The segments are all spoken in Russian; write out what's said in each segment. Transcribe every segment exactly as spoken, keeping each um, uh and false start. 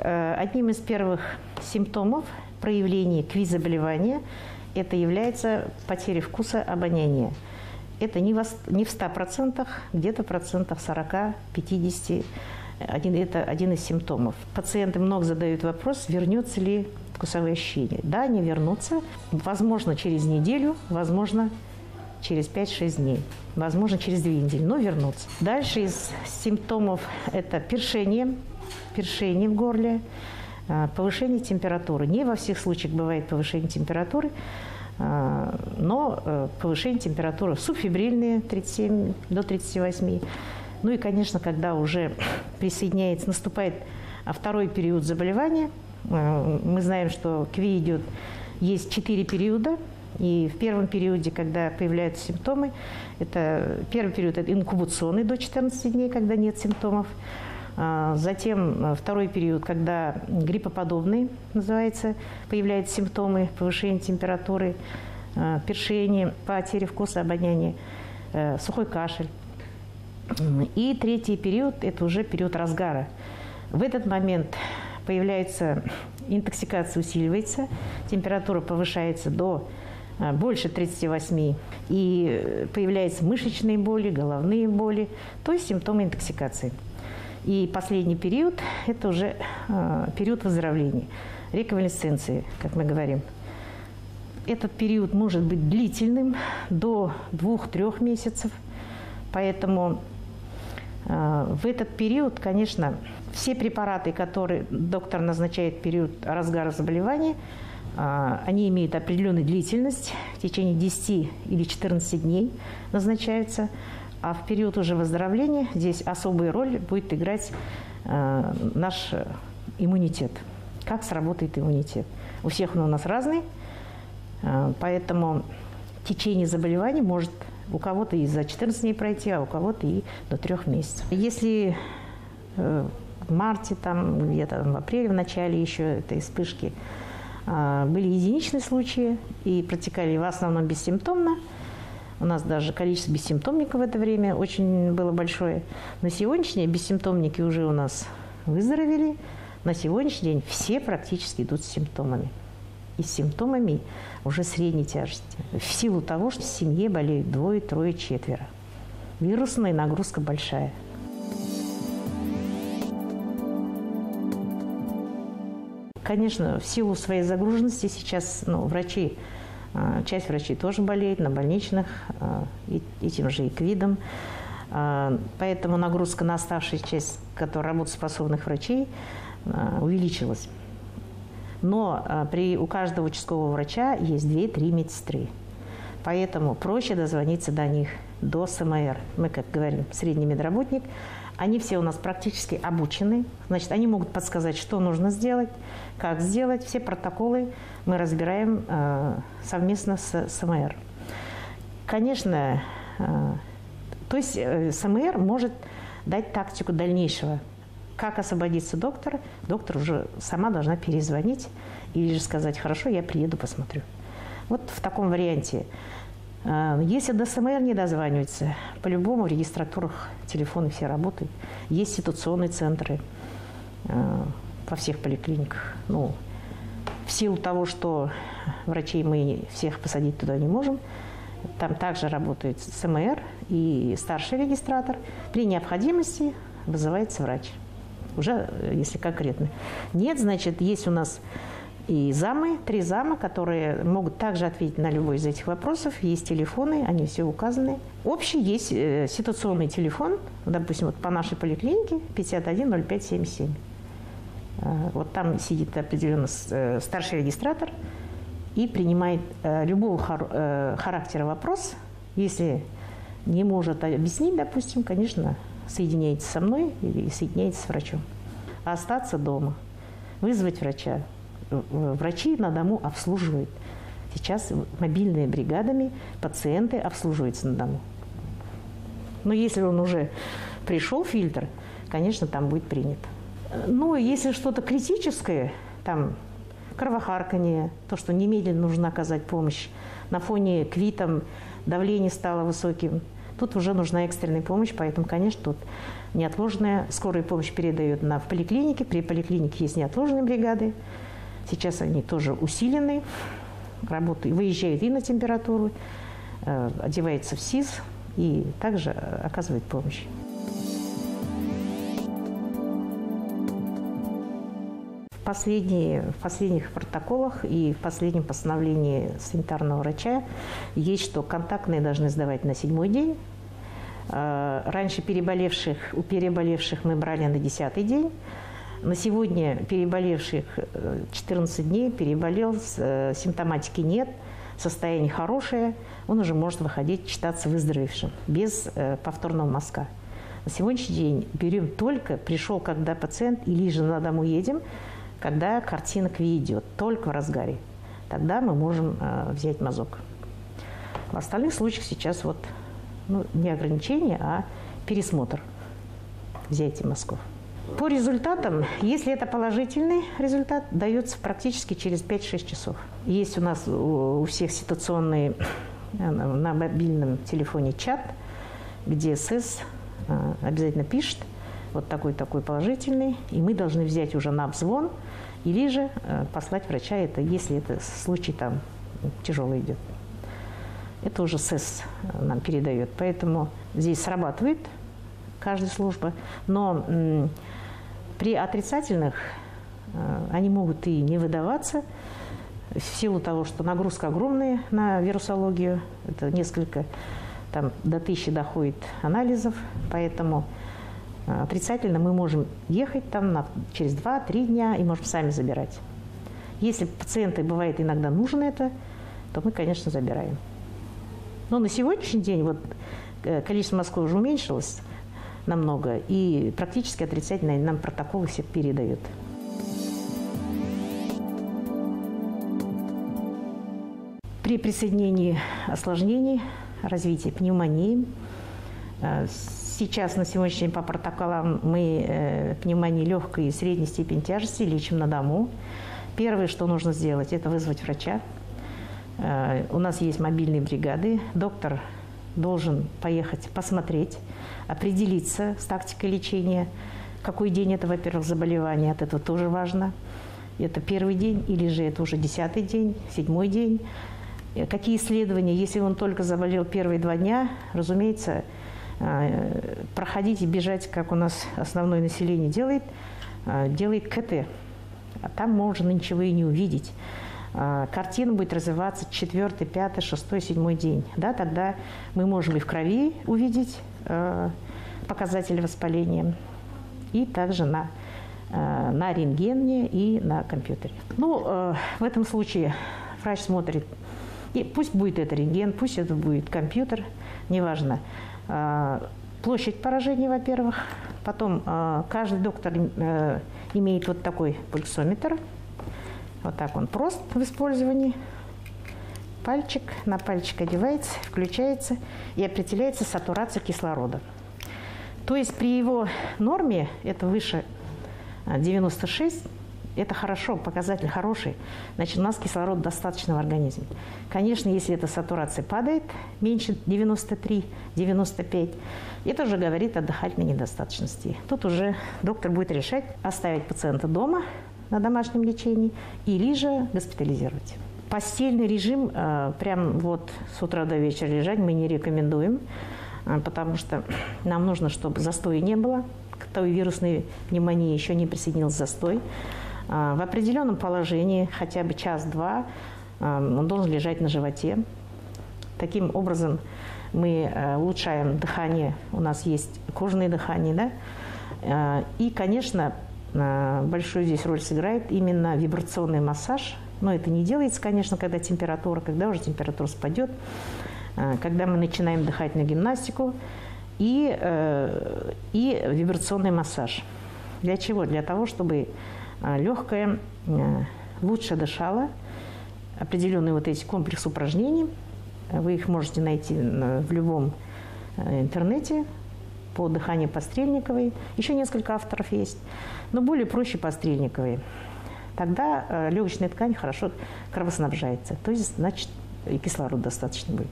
Одним из первых симптомов проявлений КВИ-заболевания это является потеря вкуса обоняния. Это не в ста процентах, где-то процентов сорок-пятьдесят. Один, это один из симптомов. Пациенты много задают вопрос, вернется ли вкусовые ощущения. Да, они вернутся. Возможно, через неделю, возможно, через пять-шесть дней, возможно, через две недели, но вернутся. Дальше из симптомов это першение, першение в горле, повышение температуры. Не во всех случаях бывает повышение температуры, но повышение температуры субфебрильные тридцать семь, до тридцати восьми. Ну и, конечно, когда уже присоединяется, наступает второй период заболевания, мы знаем, что КВИ идет, есть четыре периода. И в первом периоде, когда появляются симптомы, это первый период это инкубационный до четырнадцати дней, когда нет симптомов. Затем второй период, когда гриппоподобный называется, появляются симптомы повышения температуры, першение, потери вкуса, обоняния, сухой кашель. И третий период – это уже период разгара. В этот момент появляется интоксикация, усиливается, температура повышается до больше тридцати восьми, и появляются мышечные боли, головные боли, то есть симптомы интоксикации. И последний период – это уже период выздоровления, реконвалесценции, как мы говорим. Этот период может быть длительным до двух-трёх месяцев, поэтому в этот период, конечно, все препараты, которые доктор назначает в период разгара заболевания, они имеют определенную длительность, в течение десяти или четырнадцати дней назначаются. А в период уже выздоровления здесь особую роль будет играть э, наш иммунитет. Как сработает иммунитет? У всех он у нас разный, э, поэтому течение заболеваний может у кого-то и за четырнадцать дней пройти, а у кого-то и до трёх месяцев. Если э, в марте, там, где-то в апреле, в начале еще этой вспышки э, были единичные случаи и протекали в основном бессимптомно, у нас даже количество бессимптомников в это время очень было большое. На сегодняшний день бессимптомники уже у нас выздоровели. На сегодняшний день все практически идут с симптомами. И с симптомами уже средней тяжести. В силу того, что в семье болеют двое, трое, четверо. Вирусная нагрузка большая. Конечно, в силу своей загруженности сейчас ну, врачи, часть врачей тоже болеет на больничных, и, и тем же и ковидом. Поэтому нагрузка на оставшуюся часть работоспособных врачей увеличилась. Но при, у каждого участкового врача есть две-три медсестры. Поэтому проще дозвониться до них, до СМР. Мы, как говорим, средний медработник. Они все у нас практически обучены. Значит, они могут подсказать, что нужно сделать, как сделать. Все протоколы мы разбираем э, совместно с СМР. Конечно, э, то есть э, СМР может дать тактику дальнейшего. Как освободится доктор, доктор уже сама должна перезвонить или же сказать, хорошо, я приеду, посмотрю. Вот в таком варианте. Если до СМР не дозваниваются, по-любому в регистратурах телефоны все работают. Есть ситуационные центры во всех поликлиниках. Ну, в силу того, что врачей мы всех посадить туда не можем, там также работает СМР и старший регистратор. При необходимости вызывается врач, уже если конкретно. Нет, значит, есть у нас... И замы, три зама, которые могут также ответить на любой из этих вопросов. Есть телефоны, они все указаны. Общий есть э, ситуационный телефон, допустим, вот по нашей поликлинике пятьдесят один ноль пять семьдесят семь. Э, вот там сидит определенно э, старший регистратор и принимает э, любого хар э, характера вопрос. Если не может объяснить, допустим, конечно, соединяйтесь со мной или соединяйтесь с врачом. А остаться дома, вызвать врача. Врачи на дому обслуживают. Сейчас мобильными бригадами пациенты обслуживаются на дому. Но если он уже пришел, фильтр, конечно, там будет принят. Но если что-то критическое, там кровохарканье, то, что немедленно нужно оказать помощь. На фоне КВИ там давление стало высоким. Тут уже нужна экстренная помощь, поэтому, конечно, тут неотложная. Скорую помощь передают на, в поликлинике. При поликлинике есть неотложные бригады. Сейчас они тоже усилены. Работают, выезжают и на температуру, э, одеваются в СИЗ и также оказывают помощь. В, последние, в последних протоколах и в последнем постановлении санитарного врача есть, что контактные должны сдавать на седьмой день. Э, раньше переболевших, у переболевших мы брали на десятый день. На сегодня переболевших четырнадцать дней, переболел, симптоматики нет, состояние хорошее, он уже может выходить, считаться выздоровевшим без повторного мазка. На сегодняшний день берем только, пришел, когда пациент, или же на дому едем, когда картина КВИ идет, только в разгаре. Тогда мы можем взять мазок. В остальных случаях сейчас вот, ну, не ограничение, а пересмотр взятия мазков. По результатам, если это положительный результат, дается практически через пять-шесть часов. Есть у нас у всех ситуационный на мобильном телефоне чат, где СЭС обязательно пишет, вот такой-такой положительный, и мы должны взять уже на обзвон или же послать врача, это, если это случай там тяжелый идет. Это уже СЭС нам передает, поэтому здесь срабатывает каждая служба, но при отрицательных они могут и не выдаваться в силу того, что нагрузка огромная на вирусологию. Это несколько, там, до тысячи доходит анализов, поэтому отрицательно мы можем ехать там на, через два-три дня и можем сами забирать. Если пациенты, бывает, иногда нужно это, то мы, конечно, забираем. Но на сегодняшний день вот, количество мазков уже уменьшилось намного, и практически отрицательные нам протоколы все передают. При присоединении осложнений, развития пневмонии, сейчас на сегодняшний день по протоколам мы пневмонии легкой и средней степени тяжести лечим на дому. Первое, что нужно сделать, это вызвать врача. У нас есть мобильные бригады, доктор должен поехать посмотреть, определиться с тактикой лечения, какой день это, во-первых, заболевание, от этого тоже важно. Это первый день или же это уже десятый день, седьмой день. Какие исследования, если он только заболел первые два дня, разумеется, проходить и бежать, как у нас основное население делает, делает КТ. А там можно ничего и не увидеть. Картина будет развиваться четвёртый, пятый, шестой, седьмой день. Да, тогда мы можем и в крови увидеть э, показатели воспаления, и также на, э, на рентгене и на компьютере. Ну, э, в этом случае врач смотрит, и пусть будет это рентген, пусть это будет компьютер, неважно. Э, площадь поражения, во-первых. Потом э, каждый доктор э, имеет вот такой пульсометр. Вот так он прост в использовании. Пальчик на пальчик одевается, включается и определяется сатурация кислорода. То есть при его норме, это выше девяноста шести, это хорошо, показатель хороший. Значит, у нас кислорода достаточно в организме. Конечно, если эта сатурация падает, меньше девяноста трёх, девяноста пяти, это уже говорит о дыхательной недостаточности. Тут уже доктор будет решать, оставить пациента дома на домашнем лечении или же госпитализировать. Постельный режим прям вот с утра до вечера лежать мы не рекомендуем, потому что нам нужно, чтобы застоя не было. К той вирусной пневмонии еще не присоединился застой. В определенном положении, хотя бы час-два, он должен лежать на животе. Таким образом мы улучшаем дыхание. У нас есть кожное дыхание, да? И, конечно, большую здесь роль сыграет именно вибрационный массаж. Но это не делается, конечно, когда температура, когда уже температура спадет, когда мы начинаем дыхательную гимнастику и, и вибрационный массаж. Для чего? Для того, чтобы легкое лучше дышало. Определенные вот эти комплексы упражнений, вы их можете найти в любом интернете, по дыханию Пострельниковой. Еще несколько авторов есть, но более проще Пострельниковой. тогда легочная ткань хорошо кровоснабжается, то есть, значит, и кислорода достаточно будет.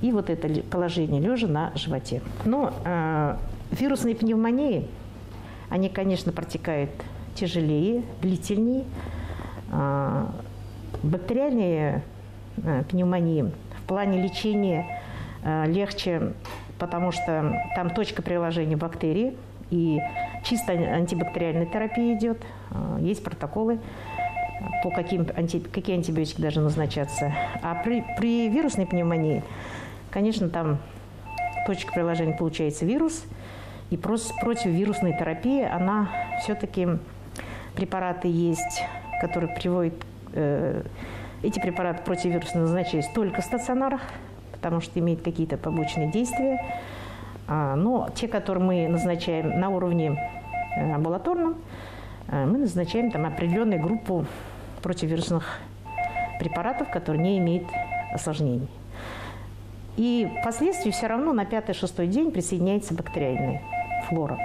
И вот это положение лежа на животе. Но э, вирусные пневмонии, они, конечно, протекают тяжелее, длительнее. Э, бактериальные э, пневмонии в плане лечения э, легче, потому что там точка приложения бактерий, и чисто антибактериальная терапия идет, э, есть протоколы, по каким, анти, какие антибиотики должны назначаться. А при, при вирусной пневмонии, конечно, там точка приложения получается вирус, и противовирусная терапия, она все-таки, препараты есть, которые приводят, э, эти препараты противовирусные назначались только в стационарах, потому что имеют какие-то побочные действия. А, но те, которые мы назначаем на уровне э, амбулаторном, э, мы назначаем там определенную группу противовирусных препаратов, которые не имеют осложнений. И впоследствии все равно на пятый-шестой день присоединяется бактериальная флора.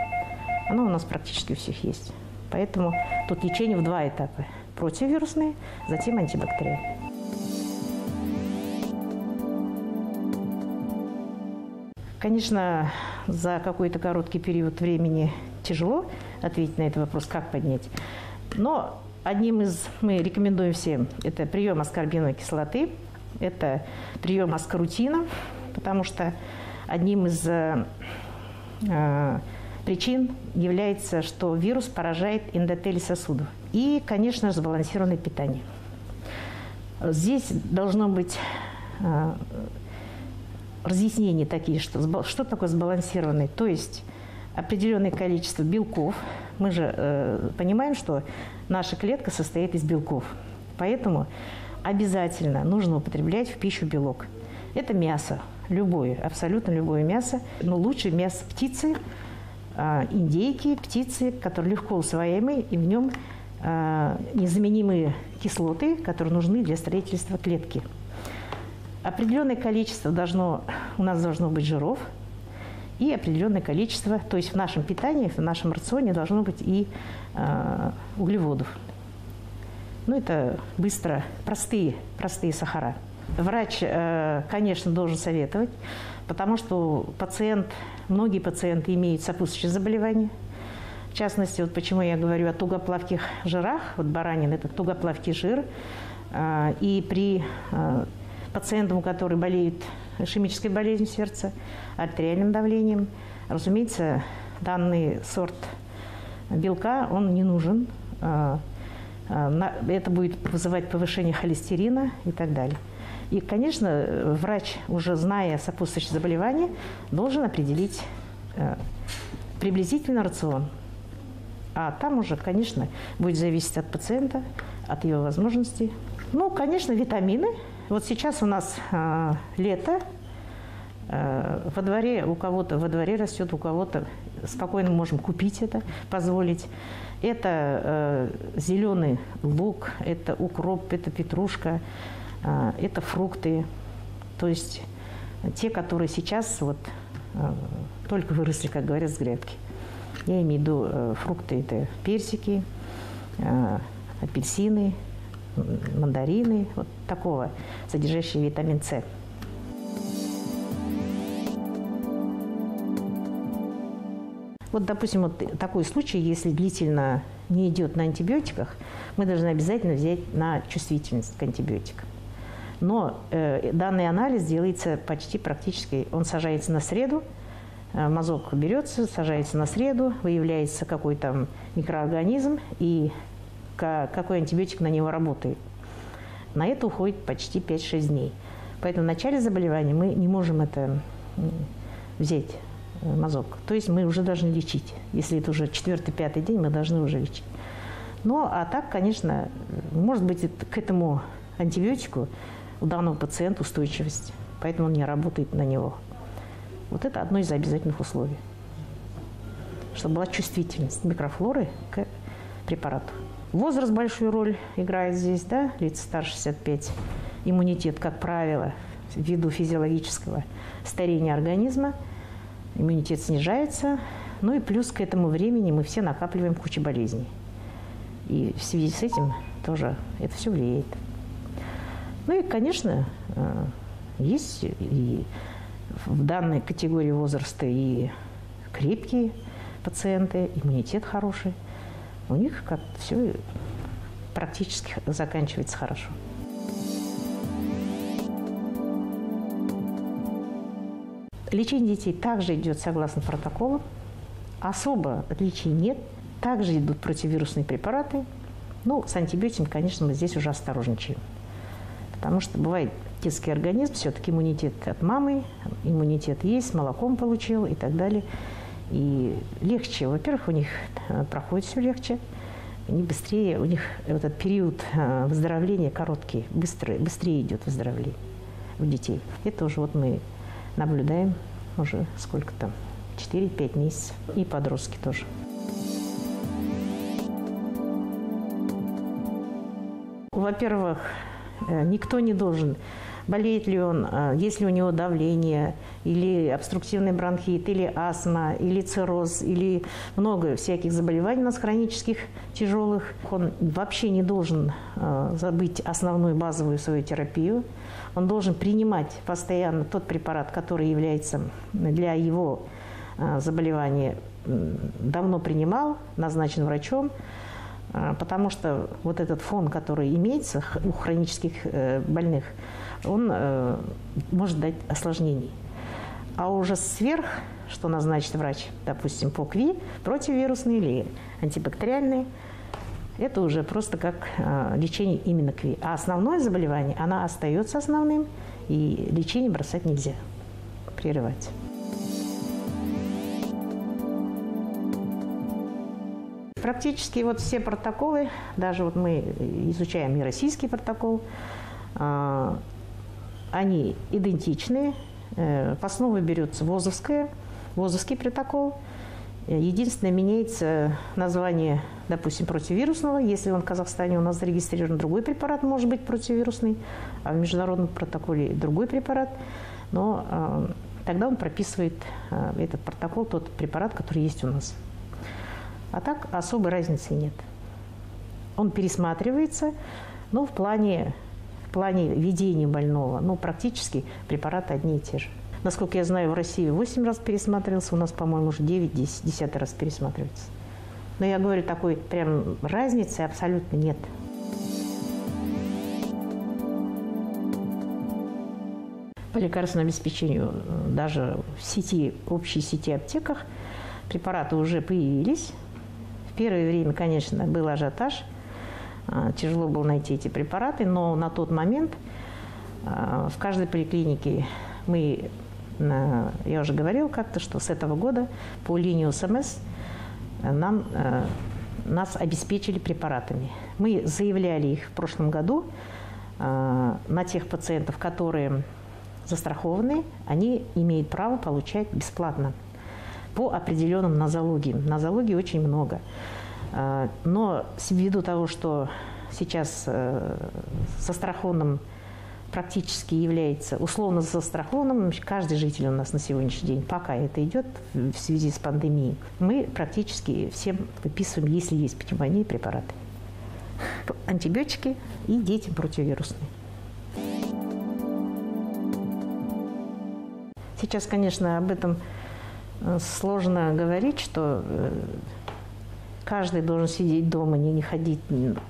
Она у нас практически у всех есть. Поэтому тут лечение в два этапа. Противовирусные, затем антибактериальные. Конечно, за какой-то короткий период времени тяжело ответить на этот вопрос, как поднять. Но одним из, мы рекомендуем всем, это прием аскорбиновой кислоты. Это прием аскорутина, потому что одним из э, причин является, что вирус поражает эндотелий сосудов. И, конечно, сбалансированное питание. Здесь должно быть э, разъяснения такие, что, что такое сбалансированное. То есть определенное количество белков. Мы же э, понимаем, что наша клетка состоит из белков. Поэтому обязательно нужно употреблять в пищу белок. Это мясо, любое, абсолютно любое мясо. Но лучше мясо птицы, индейки, птицы, которые легко усвояемы, и в нем незаменимые кислоты, которые нужны для строительства клетки. Определенное количество должно, у нас должно быть жиров, и определенное количество, то есть в нашем питании, в нашем рационе должно быть и углеводов. Ну, это быстро, простые, простые сахара. Врач, конечно, должен советовать, потому что пациент, многие пациенты имеют сопутствующие заболевания. В частности, вот почему я говорю о тугоплавких жирах, вот баранин – это тугоплавкий жир. И при пациентам, которые болеют ишемической болезнью сердца, артериальным давлением, разумеется, данный сорт белка, он не нужен. Это будет вызывать повышение холестерина и так далее. И, конечно, врач, уже зная сопутствующие заболевания, должен определить приблизительно рацион. А там уже, конечно, будет зависеть от пациента, от его возможностей. Ну, конечно, витамины. Вот сейчас у нас э, лето. Э, во дворе у кого-то, во дворе растет, у кого-то спокойно можем купить это, позволить. Это э, зеленый лук, это укроп, это петрушка, э, это фрукты. То есть те, которые сейчас вот, э, только выросли, как говорят, с грядки. Я имею в виду э, фрукты, это персики, э, апельсины, мандарины, вот такого, содержащие витамин С. Вот, допустим, вот такой случай, если длительно не идет на антибиотиках, мы должны обязательно взять на чувствительность к антибиотикам. Но э, данный анализ делается почти практически, он сажается на среду, э, мазок берется, сажается на среду, выявляется какой там микроорганизм и к, какой антибиотик на него работает. На это уходит почти пять-шесть дней. Поэтому в начале заболевания мы не можем это взять. Мазок. То есть мы уже должны лечить. Если это уже четвертый-пятый день, мы должны уже лечить. Ну, а так, конечно, может быть, к этому антибиотику у данного пациента устойчивость. Поэтому он не работает на него. Вот это одно из обязательных условий. Чтобы была чувствительность микрофлоры к препарату. Возраст большую роль играет здесь, да, лица старше шестидесяти пяти. Иммунитет, как правило, ввиду физиологического старения организма, иммунитет снижается, ну и плюс к этому времени мы все накапливаем кучу болезней. И в связи с этим тоже это все влияет. Ну и, конечно, есть и в данной категории возраста и крепкие пациенты, иммунитет хороший. У них как все практически заканчивается хорошо. Лечение детей также идет согласно протоколу. Особо отличий нет. Также идут противовирусные препараты. Ну, с антибиотиками, конечно, мы здесь уже осторожничаем. Потому что бывает детский организм, все-таки иммунитет от мамы, иммунитет есть, молоком получил и так далее. И легче, во-первых, у них проходит все легче, они быстрее, у них этот период выздоровления короткий, быстрый, быстрее идет выздоровление у детей. Это уже вот мы наблюдаем уже сколько там, четыре-пять месяцев, и подростки тоже. Во-первых, никто не должен, болеет ли он, есть ли у него давление, или обструктивный бронхит, или астма, или цирроз, или много всяких заболеваний у нас хронических, тяжелых. Он вообще не должен забыть основную базовую свою терапию. Он должен принимать постоянно тот препарат, который является для его заболевания, давно принимал, назначен врачом. Потому что вот этот фон, который имеется у хронических больных, он может дать осложнений. А уже сверх, что назначит врач, допустим, по КВИ, противовирусные или антибактериальные, это уже просто как лечение именно КВИ. А основное заболевание, оно остается основным, и лечение бросать нельзя, прерывать. Практически вот все протоколы, даже вот мы изучаем и российский протокол, они идентичны. В основу берется ВОЗовская, ВОЗовский протокол. Единственное, меняется название, допустим, противовирусного. Если он в Казахстане у нас зарегистрирован, другой препарат может быть противовирусный, а в международном протоколе другой препарат. Но тогда он прописывает этот протокол, тот препарат, который есть у нас. А так особой разницы нет. Он пересматривается, но в плане, в плане ведения больного, ну, практически препараты одни и те же. Насколько я знаю, в России восемь раз пересматривался, у нас, по-моему, уже девять-десять раз пересматривается. Но я говорю, такой прям разницы абсолютно нет. По лекарственному обеспечению даже в сети, общей сети аптеках препараты уже появились. В первое время, конечно, был ажиотаж, тяжело было найти эти препараты, но на тот момент в каждой поликлинике мы, я уже говорила как-то, что с этого года по линии СМС нам, нас обеспечили препаратами. Мы заявляли их в прошлом году на тех пациентов, которые застрахованы, они имеют право получать бесплатно. По определенным нозологиям. Нозологий очень много. Но ввиду того, что сейчас застрахованным практически является, условно застрахованным, каждый житель у нас на сегодняшний день, пока это идет в связи с пандемией, мы практически всем выписываем, если есть пневмонии, препараты. Антибиотики и детям противовирусные. Сейчас, конечно, об этом сложно говорить, что каждый должен сидеть дома, не ходить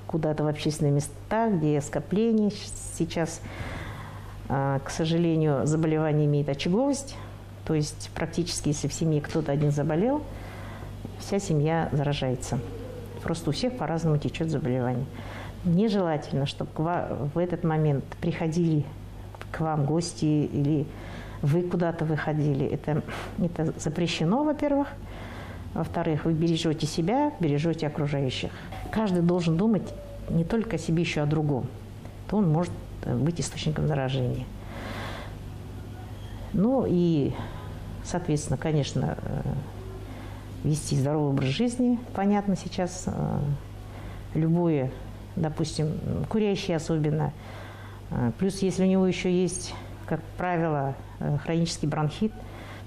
куда-то в общественные места, где скопление. Сейчас, к сожалению, заболевание имеет очаговость. То есть практически, если в семье кто-то один заболел, вся семья заражается. Просто у всех по-разному течет заболевание. Нежелательно, чтобы в этот момент приходили к вам гости или вы куда-то выходили. Это, это запрещено, во-первых. Во-вторых, вы бережете себя, бережете окружающих. Каждый должен думать не только о себе, еще о другом. То он может быть источником заражения. Ну и, соответственно, конечно, вести здоровый образ жизни. Понятно сейчас, любое, допустим, курящий особенно. Плюс, если у него еще есть, как правило, хронический бронхит,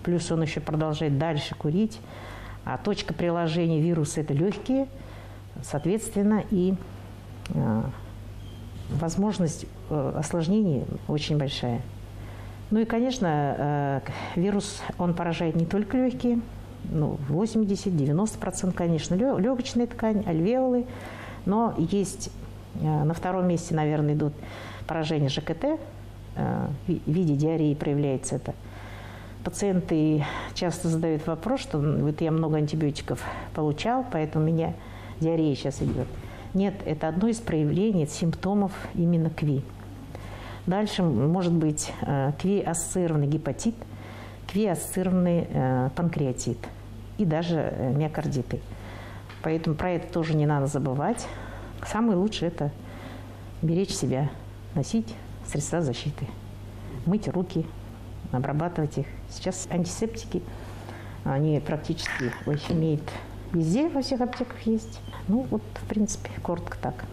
плюс он еще продолжает дальше курить. А точка приложения вируса – это легкие, соответственно, и возможность осложнений очень большая. Ну и, конечно, вирус, он поражает не только легкие, ну, восемьдесят-девяносто процентов, конечно, легочная ткань, альвеолы, но есть на втором месте, наверное, идут поражения ЖКТ, в виде диареи проявляется это. Пациенты часто задают вопрос, что вот я много антибиотиков получал, поэтому у меня диарея сейчас идет. Нет, это одно из проявлений, симптомов именно КВИ. Дальше может быть КВИ-ассоциированный гепатит, КВИ-ассоциированный панкреатит и даже миокардиты. Поэтому про это тоже не надо забывать. Самое лучшее – это беречь себя, носить средства защиты, мыть руки, обрабатывать их. Сейчас антисептики, они практически имеют везде, во всех аптеках есть. Ну вот, в принципе, коротко так.